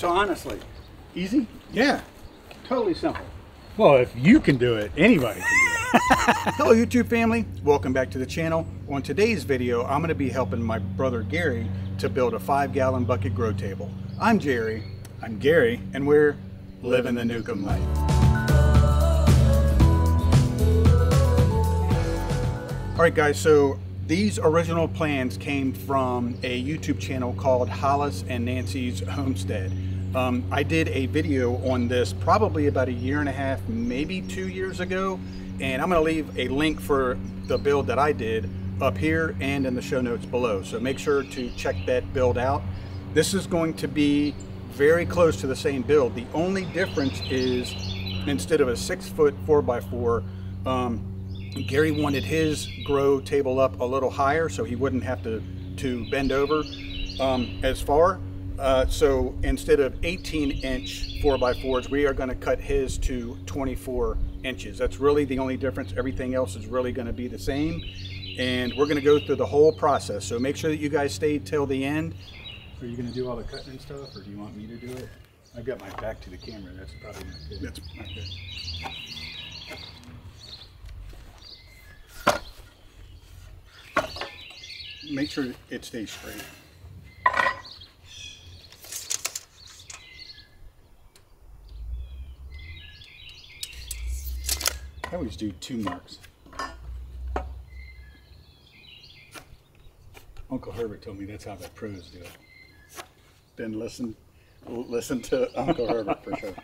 So honestly, easy? Yeah. Totally simple. Well, if you can do it, anybody can do it. Hello YouTube family, welcome back to the channel. On today's video, I'm gonna be helping my brother Gary to build a 5-gallon bucket grow table. I'm Jerry. I'm Gary. And we're living the Newcomb life. All right guys, so these original plans came from a YouTube channel called Hollis and Nancy's Homestead. I did a video on this probably about 1.5 years, maybe 2 years ago, and I'm going to leave a link for the build that I did up here and in the show notes below. So make sure to check that build out. This is going to be very close to the same build. The only difference is instead of a 6-foot 4x4, Gary wanted his grow table up a little higher so he wouldn't have to bend over as far. So instead of 18-inch 4x4s, we are going to cut his to 24 inches. That's really the only difference. Everything else is really going to be the same. And we're going to go through the whole process. So make sure that you guys stay till the end. Are you going to do all the cutting and stuff, or do you want me to do it? I've got my back to the camera. That's probably not good. That's not good. Make sure it stays straight. I always do 2 marks. Uncle Herbert told me that's how the pros do it. Then listen to Uncle Herbert for sure.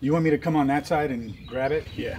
You want me to come on that side and grab it? Yeah.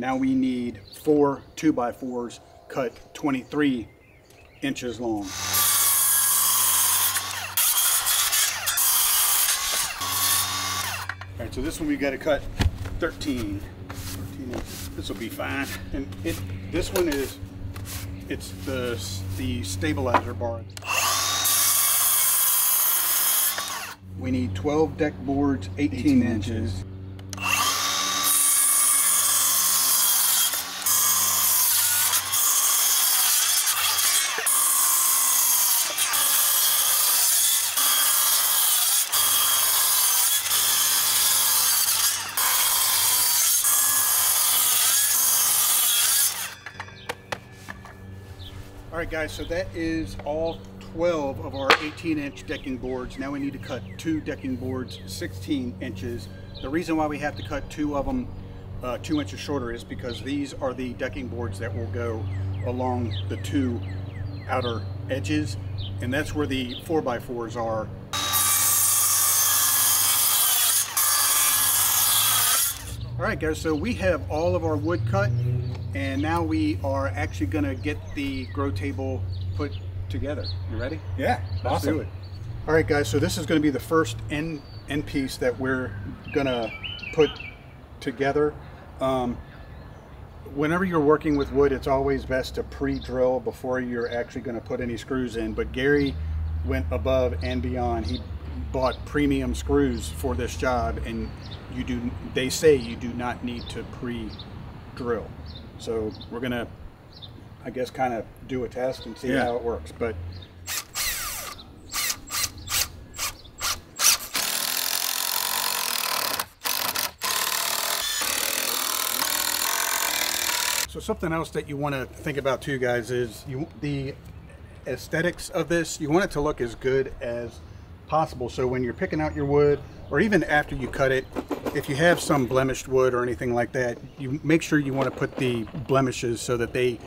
Now we need 4 2x4s cut 23 inches long. All right, so this one we got to cut 13 inches. This will be fine. And this one is, it's the stabilizer bar. We need 12 deck boards, 18 inches. All right guys, so that is all 12 of our 18-inch decking boards. Now we need to cut 2 decking boards, 16 inches. The reason why we have to cut 2 of them 2 inches shorter is because these are the decking boards that will go along the 2 outer edges, and that's where the 4x4s are. All right guys, so we have all of our wood cut, and now we are actually going to get the grow table put together. You ready? Yeah, let's do it. All right guys, so this is going to be the first end piece that we're going to put together. Whenever you're working with wood, it's always best to pre-drill before you're actually going to put any screws in, but Gary went above and beyond. He bought premium screws for this job, and they say you do not need to pre-drill. So we're gonna, I guess, kind of do a test and see how it works. But so something else that you want to think about too, guys, is the aesthetics of this. You want it to look as good as possible. So when you're picking out your wood, or even after you cut it, if you have some blemished wood or anything like that, you make sure you want to put the blemishes so that they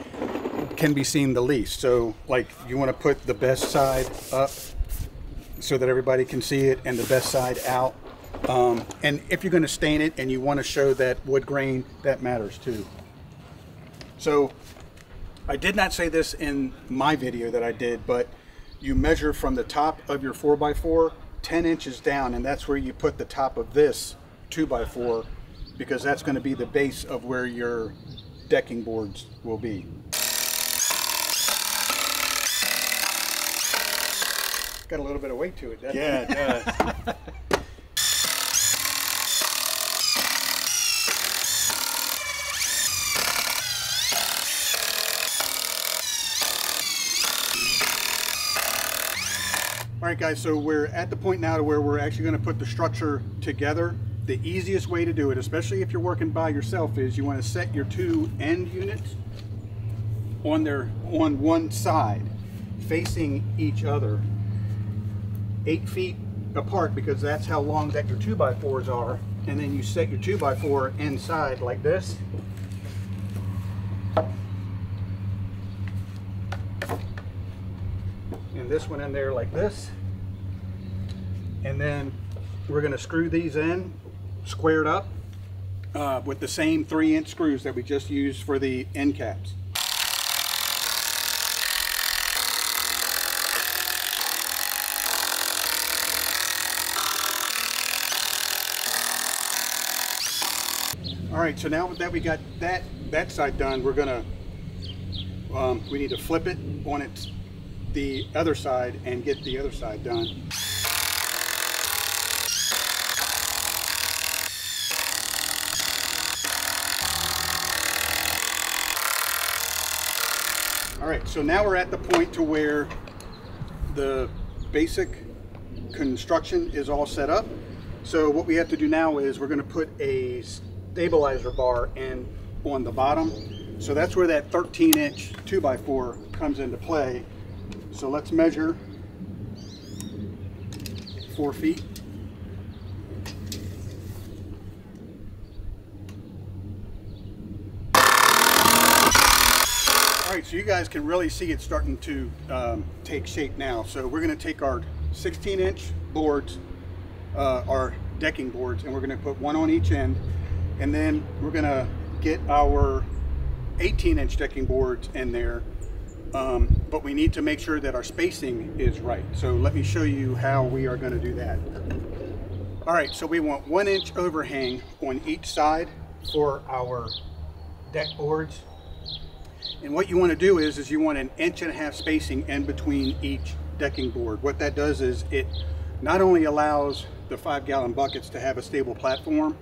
can be seen the least. So like you want to put the best side up so that everybody can see it and the best side out. And if you're going to stain it and you want to show that wood grain, that matters too. So I did not say this in my video that I did, but you measure from the top of your 4x4 10 inches down, and that's where you put the top of this 2x4, because that's going to be the base of where your decking boards will be. Got a little bit of weight to it, doesn't it? Yeah, it does. All right, guys, so we're at the point now to where we're actually going to put the structure together. The easiest way to do it, especially if you're working by yourself, is you want to set your two end units on one side, facing each other, 8 feet apart, because that's how long that your 2x4s are. And then you set your 2x4 inside like this. This one in there like this, and then we're going to screw these in squared up with the same 3-inch screws that we just used for the end caps. All right, so now that we got that side done, we're gonna we need to flip it on its the other side and get the other side done. All right, so now we're at the point to where the basic construction is all set up. So what we have to do now is we're going to put a stabilizer bar in on the bottom. So that's where that 13-inch 2x4 comes into play. So let's measure 4 feet. All right, so you guys can really see it starting to take shape now. So we're going to take our 16-inch boards, our decking boards, and we're going to put one on each end. And then we're going to get our 18-inch decking boards in there. But we need to make sure that our spacing is right. So let me show you how we are going to do that. All right, so we want 1-inch overhang on each side for our deck boards. And what you want to do is you want 1.5 inch spacing in between each decking board. What that does is it not only allows the 5-gallon buckets to have a stable platform,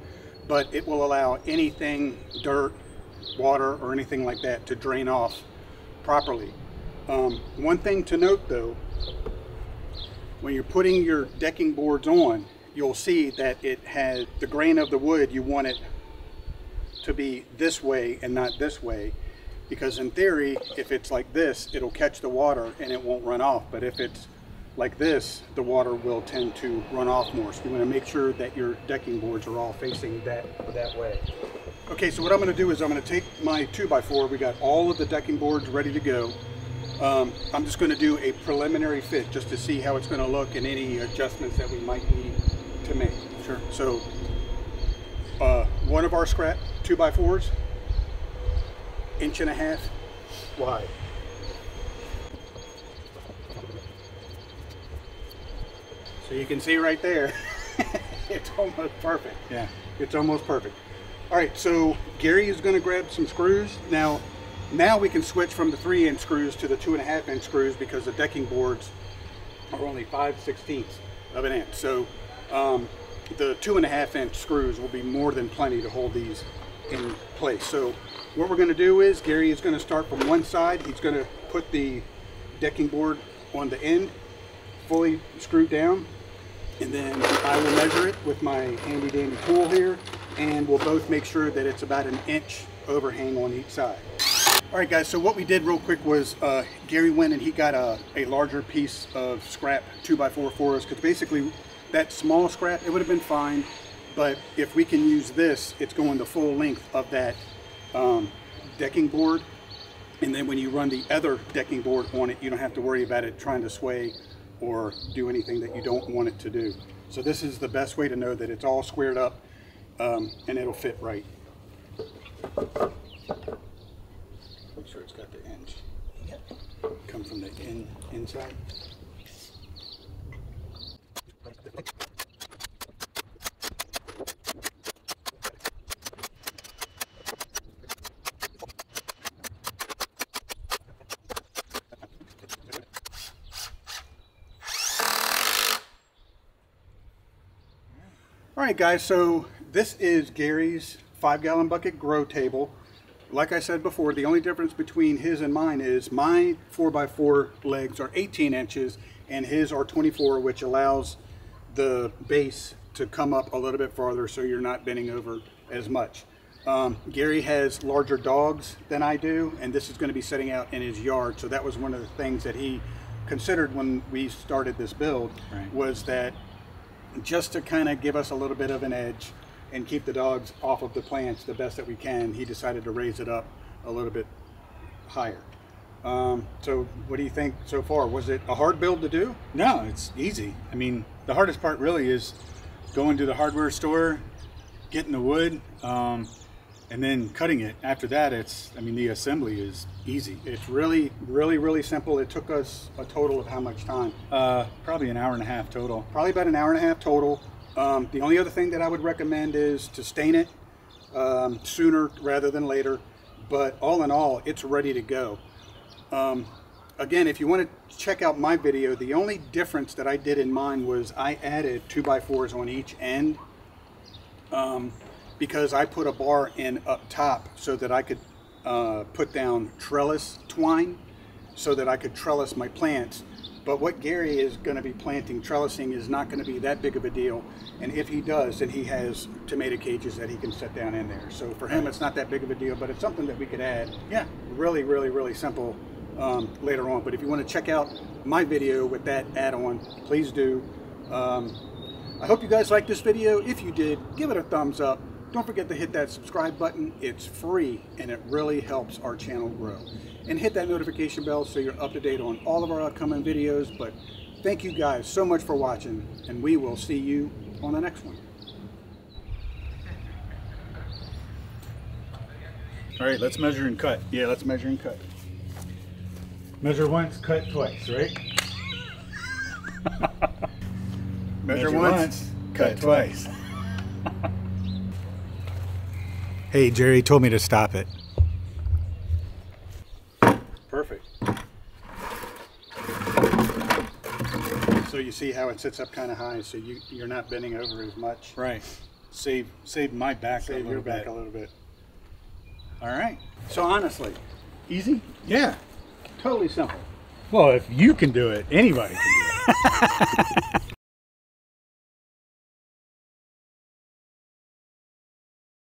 but it will allow anything, dirt, water, or anything like that to drain off properly. One thing to note though, when you're putting your decking boards on, you'll see that it has the grain of the wood, you want it to be this way and not this way, because in theory, if it's like this, it'll catch the water and it won't run off. But if it's like this, the water will tend to run off more. So you want to make sure that your decking boards are all facing that way. Okay, so what I'm going to do is I'm going to take my 2x4. We got all of the decking boards ready to go. I'm just going to do a preliminary fit just to see how it's going to look and any adjustments that we might need to make. Sure. So one of our scrap 2x4s, 1.5 inches wide. So you can see right there, it's almost perfect. Yeah, it's almost perfect. All right, so Gary is going to grab some screws. Now we can switch from the 3-inch screws to the 2.5-inch screws, because the decking boards are only 5/16 of an inch. So the 2.5-inch screws will be more than plenty to hold these in place. So what we're going to do is Gary is going to start from one side. He's going to put the decking board on the end, fully screwed down, and then I will measure it with my handy dandy tool here. And we'll both make sure that it's about 1 inch overhang on each side. All right, guys, so what we did real quick was Gary went and he got a larger piece of scrap 2x4 for us, because basically that small scrap, it would have been fine, but if we can use this, it's going the full length of that decking board. And then when you run the other decking board on it, you don't have to worry about it trying to sway or do anything that you don't want it to do. So this is the best way to know that it's all squared up and it'll fit right. Make sure it's got the ends. Yep. Come from the inside. All right, guys, so this is Gary's 5-gallon bucket grow table. Like I said before, the only difference between his and mine is my 4x4 legs are 18 inches and his are 24, which allows the base to come up a little bit farther so you're not bending over as much. Gary has larger dogs than I do, and this is going to be setting out in his yard, so that was one of the things that he considered when we started this build, right, was that just to kind of give us a little bit of an edge and keep the dogs off of the plants the best that we can, he decided to raise it up a little bit higher. So what do you think so far? Was it a hard build to do? No, it's easy. I mean, the hardest part really is going to the hardware store, getting the wood, and then cutting it. After that, it's, I mean, the assembly is easy. It's really, really, really simple. It took us a total of how much time? Probably an hour and a half total. Probably about an hour and a half total. The only other thing that I would recommend is to stain it sooner rather than later. But all in all, it's ready to go. Again, if you want to check out my video, the only difference that I did in mine was I added 2x4s on each end. Because I put a bar in up top so that I could put down trellis twine so that I could trellis my plants. But what Gary is going to be planting, trellising is not going to be that big of a deal. And if he does, then he has tomato cages that he can set down in there. So for him, it's not that big of a deal, but it's something that we could add. Yeah, really, really, really simple later on. But if you want to check out my video with that add-on, please do. I hope you guys liked this video. If you did, give it a thumbs up. Don't forget to hit that subscribe button. It's free and it really helps our channel grow. And hit that notification bell so you're up to date on all of our upcoming videos. But thank you guys so much for watching, and we will see you on the next one. All right, let's measure and cut. Yeah, let's measure and cut. Measure once, cut twice, right? Measure once, cut twice. Hey, Jerry told me to stop it. Perfect. So you see how it sits up kind of high, so you're not bending over as much. Right. Save my back a little bit. Save your back a little bit. All right. So honestly, easy? Yeah. Totally simple. Well, if you can do it, anybody can do it.